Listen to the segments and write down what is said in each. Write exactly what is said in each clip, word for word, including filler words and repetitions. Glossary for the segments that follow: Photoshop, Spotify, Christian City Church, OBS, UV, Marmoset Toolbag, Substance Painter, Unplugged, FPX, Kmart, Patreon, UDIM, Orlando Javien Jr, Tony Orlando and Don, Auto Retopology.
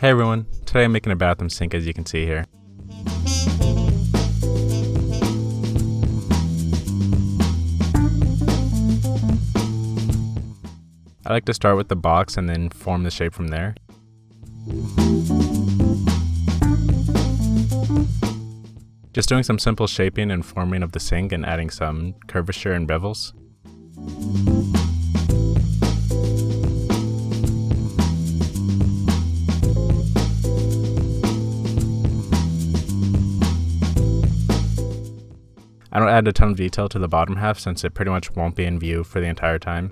Hey everyone, today I'm making a bathroom sink, as you can see here. I like to start with the box and then form the shape from there. Just doing some simple shaping and forming of the sink and adding some curvature and bevels. I don't add a ton of detail to the bottom half since it pretty much won't be in view for the entire time.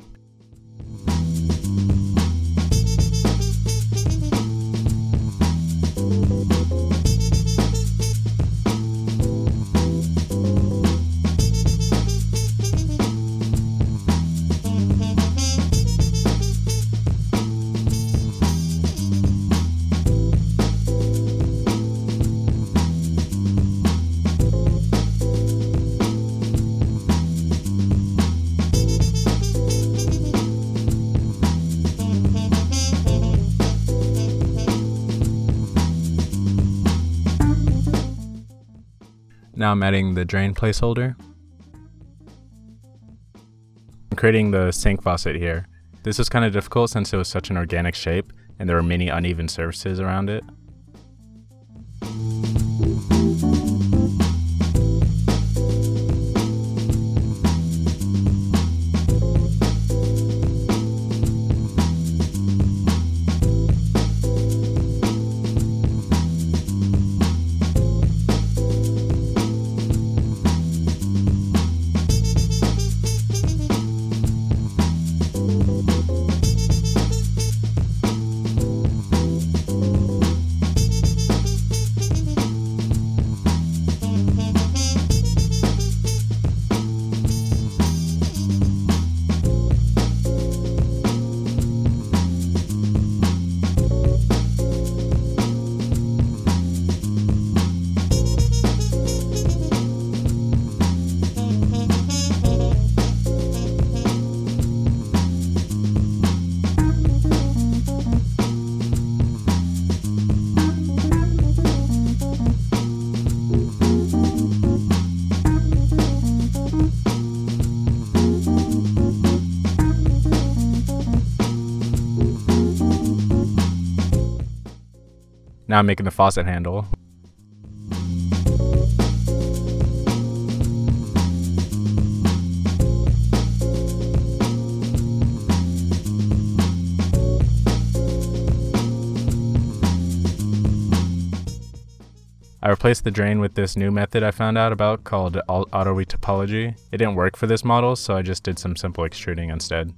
Now I'm adding the drain placeholder. I'm creating the sink faucet here. This was kind of difficult since it was such an organic shape and there were many uneven surfaces around it. Now I'm making the faucet handle. I replaced the drain with this new method I found out about called Auto Retopology. It didn't work for this model, so I just did some simple extruding instead.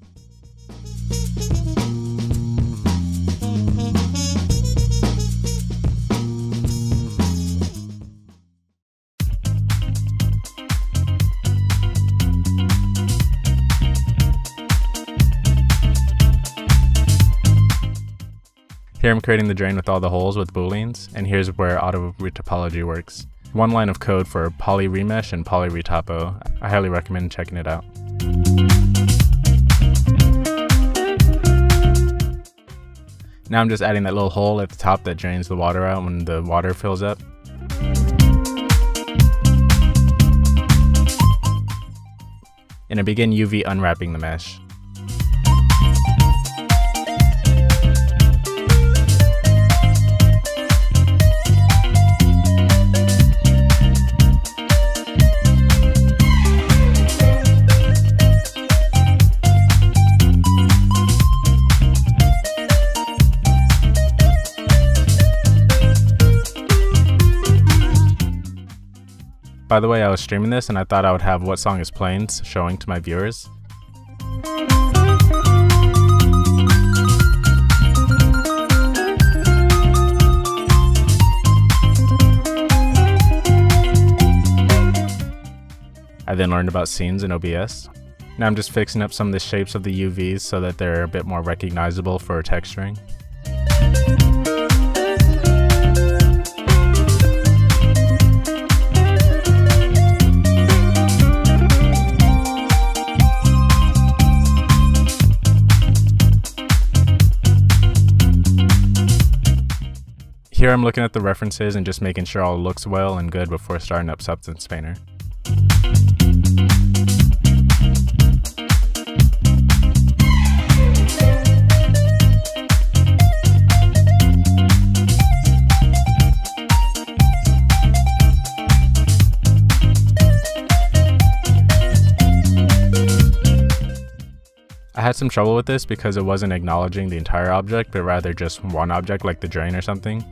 Here I'm creating the drain with all the holes with booleans, and here's where Auto Retopology works. One line of code for poly remesh and poly retopo. I highly recommend checking it out. Now I'm just adding that little hole at the top that drains the water out when the water fills up. And I begin U V unwrapping the mesh. By the way, I was streaming this and I thought I would have what song is playing showing to my viewers. I then learned about scenes in O B S. Now I'm just fixing up some of the shapes of the U Vs so that they're a bit more recognizable for texturing. Here I'm looking at the references and just making sure all looks well and good before starting up Substance Painter. I had some trouble with this because it wasn't acknowledging the entire object, but rather just one object like the drain or something.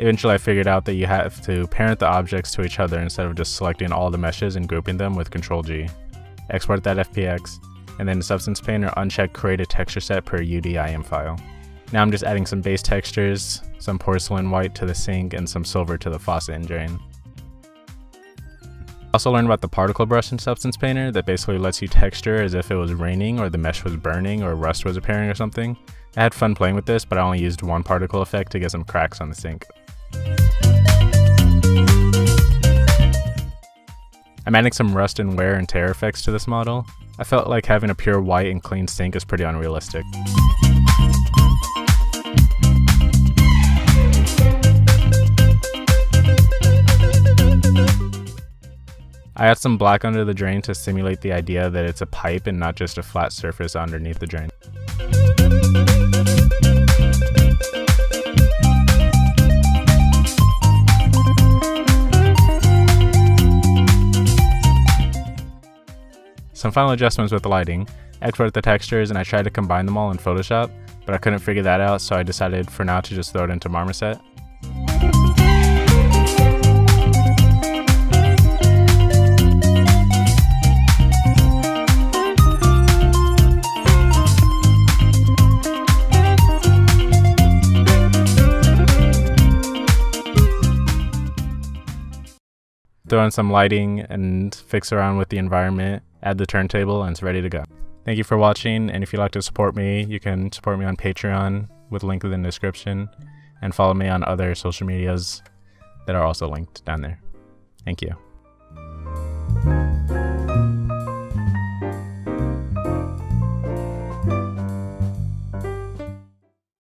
Eventually I figured out that you have to parent the objects to each other instead of just selecting all the meshes and grouping them with control G. Export that F P X, and then in Substance Painter uncheck create a texture set per U D I M file. Now I'm just adding some base textures, some porcelain white to the sink, and some silver to the faucet and drain. I also learned about the particle brush in Substance Painter that basically lets you texture as if it was raining or the mesh was burning or rust was appearing or something. I had fun playing with this, but I only used one particle effect to get some cracks on the sink. I'm adding some rust and wear and tear effects to this model. I felt like having a pure white and clean sink is pretty unrealistic. I add some black under the drain to simulate the idea that it's a pipe and not just a flat surface underneath the drain. Some final adjustments with the lighting. Export the textures and I tried to combine them all in Photoshop, but I couldn't figure that out, so I decided for now to just throw it into Marmoset. Throw in some lighting and fix around with the environment, add the turntable, and it's ready to go. Thank you for watching, and if you'd like to support me, you can support me on Patreon with link in the description, and follow me on other social medias that are also linked down there. Thank you.